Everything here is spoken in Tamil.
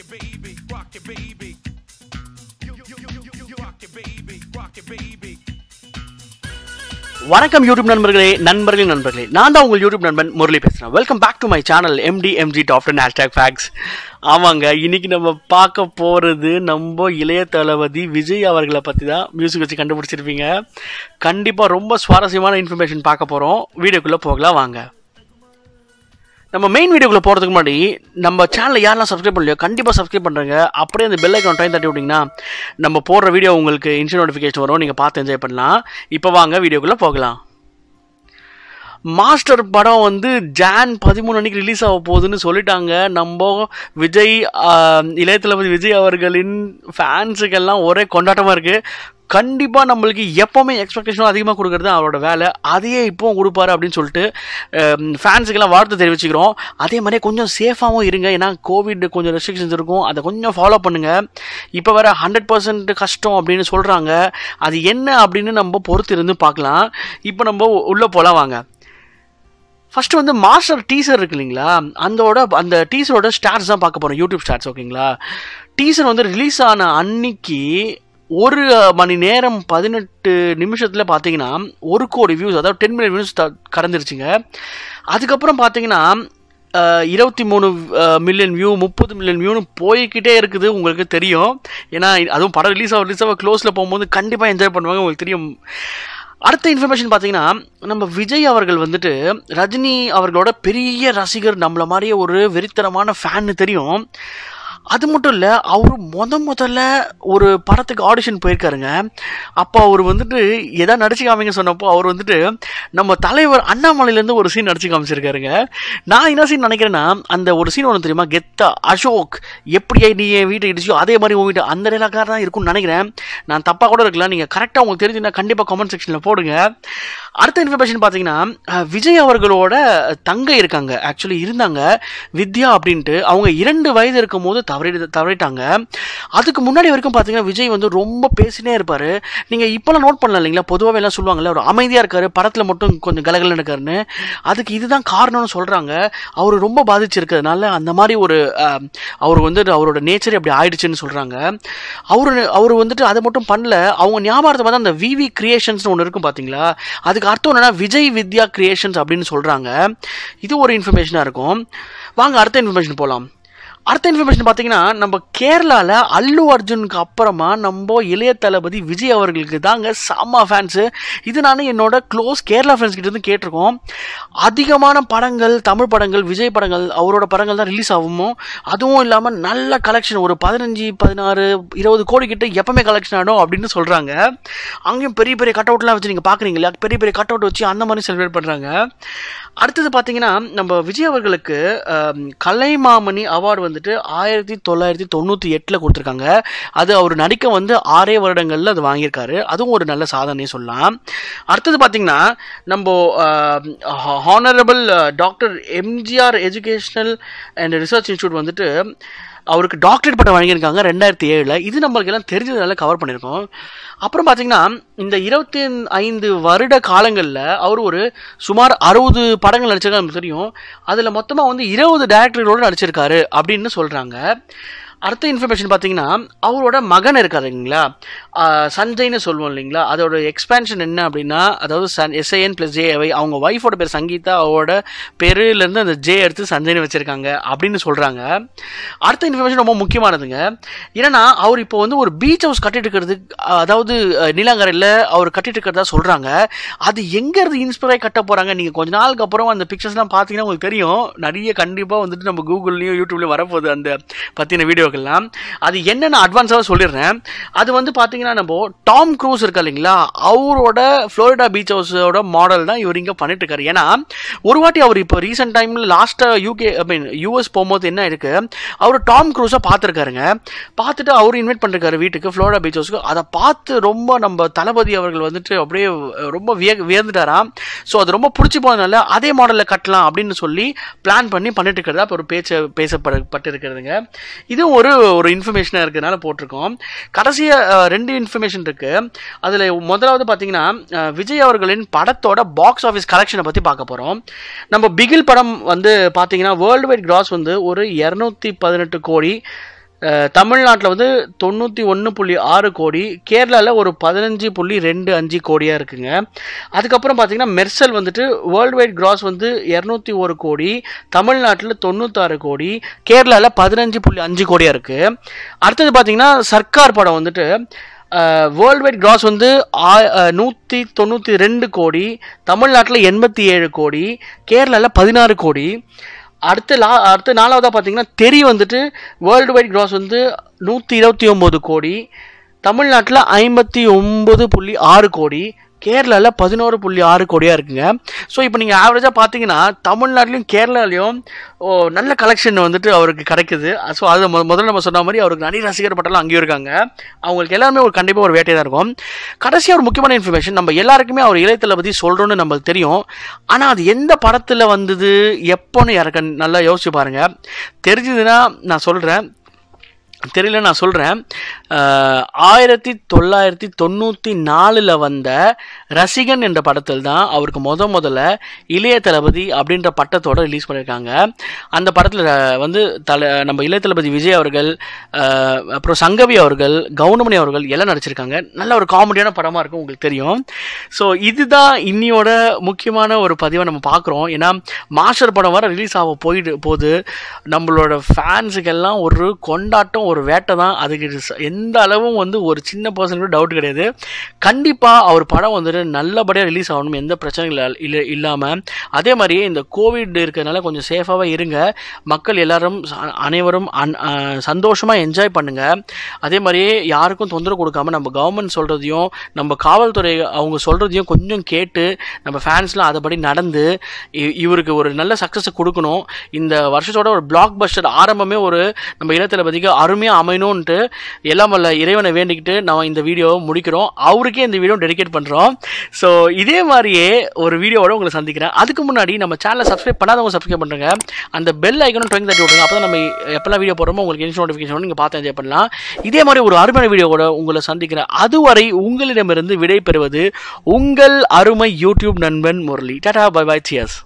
it, baby, rock it, baby. You rock it, baby, rock it, baby. வணக்கம் யூடியூப் நண்பர்களே, நண்பர்களே, நான் தான் உங்கள் யூடியூப் நண்பன் முரளி பேசுகிறேன். Welcome back to my channel MDMG top 10 hashtag facts. ஆமாங்க, இன்றைக்கி நம்ம பார்க்க போகிறது நம்ம இளைய தளபதி விஜய் அவர்களை பற்றி தான். மியூசிக் வச்சு கண்டுபிடிச்சிருப்பீங்க. கண்டிப்பாக ரொம்ப சுவாரஸ்யமான இன்ஃபர்மேஷன் பார்க்க போகிறோம். வீடியோக்குள்ளே போகலாம் வாங்க. நம்ம மெயின் வீடியோக்குள்ளே போகிறதுக்கு முன்னாடி நம்ம சேனலில் யாரெல்லாம் சப்ஸ்கிரைப் பண்ணலையோ கண்டிப்பாக சப்ஸ்கிரைப் பண்ணுறங்க. அப்படியே அந்த பெல் ஐக்கான் டைம் தட்டி விட்டிங்கன்னா நம்ம போடுற வீடியோ உங்களுக்கு இன்ஸ்டன்ட் நோட்டிஃபிகேஷன் வரும். நீங்கள் பார்த்து என்ஜாய் பண்ணலாம். இப்போ வாங்க வீடியோக்குள்ளே போகலாம். மாஸ்டர் படம் வந்து Jan 13 அன்றைக்கி ரிலீஸ் ஆக போகுதுன்னு சொல்லிட்டாங்க. நம்ம விஜய், இளைய தளபதி விஜய் அவர்களின் ஃபேன்ஸுக்கெல்லாம் ஒரே கொண்டாட்டமாக இருக்குது. கண்டிப்பாக நம்மளுக்கு எப்போவுமே எக்ஸ்பெக்டேஷனும் அதிகமாக கொடுக்குறது தான் அவரோட வேலை. அதையே இப்போவும் கொடுப்பாரு அப்படின்னு சொல்லிட்டு ஃபேன்ஸுக்கெல்லாம் வாழ்த்து தெரிவிச்சுக்கிறோம். அதே மாதிரி கொஞ்சம் சேஃபாகவும் இருங்க. ஏன்னா கோவிட் கொஞ்சம் ரெஸ்ட்ரிக்ஷன்ஸ் இருக்கும், அதை கொஞ்சம் ஃபாலோ பண்ணுங்கள். இப்போ வேறு 100% கஷ்டம் அப்படின்னு சொல்கிறாங்க. அது என்ன அப்படின்னு நம்ம பொறுத்து இருந்து பார்க்கலாம். இப்போ நம்ம உள்ளே போகலாம் வாங்க. ஃபஸ்ட்டு வந்து மாஸ்டர் டீசர் இருக்கு இல்லைங்களா, அந்த டீசரோட ஸ்டார்ஸ் தான் பார்க்க போகிறோம், யூடியூப் ஸ்டார்ஸ். ஓகேங்களா, டீசர் வந்து ரிலீஸ் ஆன அன்னைக்கு 1 மணி நேரம் 18 நிமிஷத்தில் பார்த்தீங்கன்னா 1 கோடி வியூஸ், அதாவது 10 மில்லியன் வியூஸ் கடந்துருச்சுங்க. அதுக்கப்புறம் பார்த்தீங்கன்னா 23 மில்லியன் வியூ, 30 மில்லியன் வியூன்னு போய்கிட்டே இருக்குது. உங்களுக்கு தெரியும், ஏன்னா அதுவும் படம் ரிலீஸ் ஆக க்ளோஸில் போகும்போது கண்டிப்பாக என்ஜாய் பண்ணுவாங்க, உங்களுக்கு தெரியும். அடுத்த இன்ஃபர்மேஷன் பார்த்தீங்கன்னா, நம்ம விஜய் அவர்கள் வந்துட்டு ரஜினி அவர்களோட பெரிய ரசிகர், நம்மளை மாதிரியே ஒரு வெறித்தனமான ஃபேன்னு தெரியும். அது மட்டும் இல்லை, அவர் முதல்ல ஒரு படத்துக்கு ஆடிஷன் போயிருக்காருங்க. அப்போ அவர் வந்துட்டு எதா நடிச்சு காமிங்க சொன்னப்போ அவர் வந்துட்டு நம்ம தலைவர் அண்ணாமலையிலேருந்து ஒரு சீன் நடிச்சு காமிச்சிருக்காருங்க. நான் என்ன சீன் நினைக்கிறேன்னா, அந்த ஒரு சீன் ஒன்று தெரியுமா, கெத்தா அசோக் எப்படியே நீ என் வீட்டை இடிச்சோ அதே மாதிரி உங்கள் வீட்டை, அந்த டைலாக்காக தான் இருக்கும்னு நினைக்கிறேன். நான் தப்பாக கூட இருக்கலாம். நீங்கள் கரெக்டாக உங்களுக்கு தெரிஞ்சுன்னா கண்டிப்பாக கமெண்ட் செக்ஷனில் போடுங்க. அடுத்த இன்ஃபர்மேஷன் பார்த்தீங்கன்னா, விஜய் அவர்களோட தங்கை இருக்காங்க, ஆக்சுவலி இருந்தாங்க வித்யா அப்படின்ட்டு. அவங்க 2 வயது இருக்கும் போது தவறிட்டாங்க. அதுக்கு முன்னாடி வரைக்கும் பார்த்தீங்கன்னா விஜய் வந்து ரொம்ப பேசினே இருப்பார். நீங்கள் இப்போலாம் நோட் பண்ணல இல்லைங்களா, பொதுவாகவே எல்லாம் சொல்லுவாங்கல்ல, அவர் அமைதியாக இருக்கார், படத்தில் மட்டும் கொஞ்சம் கலகலன்னு இருக்காருன்னு. அதுக்கு இதுதான் காரணம்னு சொல்கிறாங்க. அவர் ரொம்ப பாதிச்சிருக்கிறதுனால அந்த மாதிரி ஒரு அவர் வந்துட்டு அவரோட நேச்சர் அப்படி ஆயிடுச்சுன்னு சொல்கிறாங்க. அவர் வந்துட்டு அதை மட்டும் பண்ணல, அவங்க ஞாபகத்தை பார்த்தா அந்த விவி கிரியேஷன்ஸ்னு ஒன்று இருக்கும் பார்த்தீங்களா, அதுக்கு அர்த்தம் என்னன்னா விஜய் வித்யா கிரியேஷன்ஸ் அப்படின்னு சொல்கிறாங்க. இது ஒரு இன்ஃபர்மேஷனாக இருக்கும். வாங்க அடுத்த இன்ஃபர்மேஷன் போகலாம். அடுத்த இன்ஃபர்மேஷன் பார்த்தீங்கன்னா, நம்ம கேரளாவில் அல்லு அர்ஜுனுக்கு அப்புறமா நம்ம இளைய தளபதி விஜய் அவர்களுக்கு தாங்க செம்ம ஃபேன்ஸு. இது நான் என்னோட க்ளோஸ் கேரளா ஃபேன்ஸ்கிட்டேருந்து கேட்டிருக்கோம். அதிகமான படங்கள், தமிழ் படங்கள், விஜய் படங்கள், அவரோட படங்கள் தான் ரிலீஸ் ஆகும். அதுவும் இல்லாமல் நல்ல கலெக்ஷன், ஒரு 15, 16, 20 கோடி கிட்ட எப்பவுமே கலெக்ஷன் ஆகும் அப்படின்னு சொல்கிறாங்க. அங்கேயும் பெரிய கட்அவுட்லாம் வச்சு நீங்கள் பார்க்குறீங்களா, பெரிய கட்அவுட் வச்சு அந்த மாதிரி செலிப்ரேட் பண்ணுறாங்க. அடுத்தது பார்த்தீங்கன்னா, நம்ம விஜய் அவர்களுக்கு கலைமாமணி அவார்டு வந்துட்டு 1998ல் கொடுத்துருக்காங்க. அது அவர் நடிக்க வந்து 6 வருடங்களில் அது வாங்கியிருக்காரு. அதுவும் ஒரு நல்ல சாதனையே சொல்லலாம். அடுத்தது பார்த்தீங்கன்னா, நம்ம honourable doctor MGR educational and research institute வந்துட்டு அவருக்கு டாக்டரேட் பட்டம் வழங்கியிருக்காங்க 2007. இது நம்மளுக்கு எல்லாம் தெரிஞ்சதுனால கவர் பண்ணியிருக்கோம். அப்புறம் பார்த்தீங்கன்னா, இந்த 25 வருட காலங்களில் அவர் ஒரு சுமார் 60 படங்கள் நடிச்சிருக்காரு நமக்கு தெரியும். அதில் மொத்தமாக வந்து 20 டைரக்டர்களோடு நடிச்சிருக்காரு அப்படின்னு சொல்கிறாங்க. அடுத்த இன்ஃபர்மேஷன் பார்த்தீங்கன்னா, அவரோட மகன் இருக்காரு இல்லைங்களா, சஞ்சய்னு சொல்லுவோம் இல்லைங்களா, அதோட எக்ஸ்பேன்ஷன் என்ன அப்படின்னா, அதாவது SAN + JAY, அவங்க ஒய்ஃபோட பேர் சங்கீதா, அவரோட பேருலேருந்து அந்த J எடுத்து சஞ்சய்னு வச்சுருக்காங்க அப்படின்னு சொல்கிறாங்க. அடுத்த இன்ஃபர்மேஷன் ரொம்ப முக்கியமானதுங்க. ஏன்னா அவர் இப்போ வந்து ஒரு பீச் ஹவுஸ் கட்டிட்டுருக்கிறது, அதாவது நீலாங்கரையில் அவர் கட்டிட்டுருக்கிறதா சொல்கிறாங்க. அது எங்கேருந்து இன்ஸ்பைராக கட்ட போகிறாங்க, நீங்கள் கொஞ்ச நாளுக்கு அப்புறம் அந்த பிக்சர்ஸ்லாம் பார்த்தீங்கன்னா உங்களுக்கு தெரியும். நிறைய கண்டிப்பாக வந்துட்டு நம்ம கூகுள்லேயும் யூடியூப்லேயும் வரப்போகுது அந்த பற்றின வீடியோ. அது என்னன்னு அட்வான்ஸாக சொல்லிடுறேன். அது வந்து பார்த்தீங்கன்னா, நம்ம டாம் க்ரூஸ் இருக்கா இல்லைங்களா, அவரோட ஃப்ளோரிடா பீச் ஹவுஸோட மாடல் தான் இவர் இங்கே பண்ணிட்டு இருக்காரு. ஏன்னா ஒரு வாட்டி அவர் இப்போ ரீசெண்ட் டைம்ல லாஸ்ட்டாக US போகும்போது என்ன இருக்கு, அவர் டாம் க்ரூஸை பார்த்துருக்காருங்க. பார்த்துட்டு அவர் இன்வைட் பண்ணிருக்காரு வீட்டுக்கு, ஃப்ளோரிடா பீச் ஹவுஸ்க்கு. அதை பார்த்து ரொம்ப நம்ம தளபதி அவர்கள் வந்துட்டு அப்படியே ரொம்ப வியந்துட்டாராம். ஸோ அது ரொம்ப பிடிச்சி போனதுனால அதே மாடலில் கட்டலாம் அப்படின்னு சொல்லி பிளான் பண்ணிட்டு இருக்கிறதா இப்போ ஒரு பேசப்பட்டு இருக்கிறதுங்க. இது ஒரு இன்ஃபர்மேஷனாக இருக்கிறதுனால போட்டிருக்கோம். கடைசியாக 2 இன்ஃபர்மேஷன் இருக்கு. அதில் முதலாவது பார்த்தீங்கன்னா, விஜய் அவர்களின் படத்தோட பாக்ஸ் ஆஃபீஸ் கலெக்ஷனை பற்றி பார்க்க போகிறோம். நம்ம பிகில் படம் வந்து பார்த்தீங்கன்னா வேர்ல்டு வைட் கிராஸ் வந்து ஒரு 218 கோடி, தமிழ்நாட்டில் வந்து 91.6 கோடி, கேரளாவில் ஒரு 15.25 கோடியாக இருக்குங்க. அதுக்கப்புறம் பார்த்திங்கன்னா மெர்சல் வந்துட்டு வேர்ல்டு வைட் கிராஸ் வந்து 201 கோடி, தமிழ்நாட்டில் 96 கோடி, கேரளாவில் 15.5 கோடியாக இருக்குது. அடுத்தது பார்த்திங்கன்னா சர்க்கார் படம் வந்துட்டு வேர்ல்டு வைட் கிராஸ் வந்து 192 கோடி, தமிழ்நாட்டில் 87 கோடி, கேரளாவில் 16 கோடி. அடுத்த நாலாவதாக பார்த்தீங்கன்னா தெரி வந்துட்டு வேர்ல்டு வைட் கிராஸ் வந்து 129 கோடி, தமிழ்நாட்டில் 59.6 கோடி, கேரளாவில் 11.6 கோடியாக இருக்குங்க. ஸோ இப்போ நீங்கள் ஆவரேஜாக பார்த்தீங்கன்னா தமிழ்நாட்டிலையும் கேரளாலையும் நல்ல கலெக்ஷன் வந்துட்டு அவருக்கு கிடைக்குது. ஸோ அது முதல்ல நம்ம சொன்ன மாதிரி அவருக்கு நிறைய ரசிகர் பட்டெல்லாம் அங்கேயும் இருக்காங்க. அவங்களுக்கு எல்லாருமே ஒரு கண்டிப்பாக ஒரு வேட்டையாக தான் இருக்கும். கடைசியாக ஒரு முக்கியமான இன்ஃபர்மேஷன், நம்ம எல்லாருக்குமே அவர் இளைய தளபதி சொல்கிறோன்னு நம்மளுக்கு தெரியும். ஆனால் அது எந்த படத்தில் வந்தது எப்போன்னு யாருக்கு நல்லா யோசிச்சு பாருங்கள். தெரிஞ்சதுன்னா நான் சொல்கிறேன், தெரியல நான் சொல்கிறேன். 1994 வந்த ரசிகன் என்ற படத்தில் தான் அவருக்கு முதல்ல இளைய தளபதி அப்படின்ற பட்டத்தோடு ரிலீஸ் பண்ணியிருக்காங்க. அந்த படத்தில் வந்து நம்ம இளைய தளபதி விஜய் அவர்கள், அப்புறம் சங்கவி அவர்கள், கவுண்டமணி அவர்கள் எல்லாம் நடிச்சிருக்காங்க. நல்ல ஒரு காமெடியான படமாக இருக்கும், உங்களுக்கு தெரியும். ஸோ இதுதான் இன்னியோட முக்கியமான ஒரு பதிவை நம்ம பார்க்குறோம். ஏன்னா மாஸ்டர் படம் வர ரிலீஸ் ஆக போது நம்மளோட ஃபேன்ஸுக்கெல்லாம் ஒரு கொண்டாட்டம், ஒரு வேட்டை தான். அதுக்கு எந்த அளவும் வந்து ஒரு சின்ன பர்சன் கூட டவுட் கிடையாது. கண்டிப்பாக அவர் படம் வந்துட்டு நல்லபடியாக ரிலீஸ் ஆகணும், எந்த பிரச்சனைகள் இல்லாமல். அதே மாதிரியே இந்த கோவிட் இருக்கிறதுனால கொஞ்சம் சேஃபாகவே இருங்க. மக்கள் எல்லாரும் அனைவரும் சந்தோஷமாக என்ஜாய் பண்ணுங்கள். அதே மாதிரியே யாருக்கும் தொந்தரவு கொடுக்காமல் நம்ம கவர்மெண்ட் சொல்கிறதையும் நம்ம காவல்துறை அவங்க சொல்கிறதையும் கொஞ்சம் கேட்டு நம்ம ஃபேன்ஸ்லாம் அதைப்படி நடந்து இவருக்கு ஒரு நல்ல சக்ஸஸை கொடுக்கணும். இந்த வருஷத்தோட ஒரு பிளாக் பஸ்டர் ஆரம்பமே ஒரு நம்ம இளைய தளபதிக்கு அருமையாக அமையணும்ன்ட்டு எல்லாம் வல்ல இறைவனை வேண்டிக்கிட்டு நான் இந்த வீடியோவை முடிக்கிறோம். அவருக்கே இந்த வீடியோ டெடிகேட் பண்ணுறோம். ஸோ இதே மாதிரியே ஒரு வீடியோவோட உங்களை சந்திக்கிறேன். அதுக்கு முன்னாடி நம்ம சேனலை சப்ஸ்கிரைப் பண்ணாதவங்க சப்ஸ்கிரைப் பண்ணுறங்க. அந்த பெல் ஐக்கனும் ட்ரெயின் தட்டி விடுங்க. அப்போ தான் நம்ம எப்பெல்லாம் வீடியோ போடுறோமோ உங்களுக்கு இன்ஸ்ட் நோட்டிஃபிகேஷன் நீங்கள் பார்த்து என்ஜாய் பண்ணலாம். இதே மாதிரி ஒரு அருமையான வீடியோவோட உங்களை சந்திக்கிறேன். அதுவரை உங்களிடமிருந்து விடை பெறுவது உங்கள் அருமை யூடியூப் நண்பன் Murali. Tata, bye bye, cheers.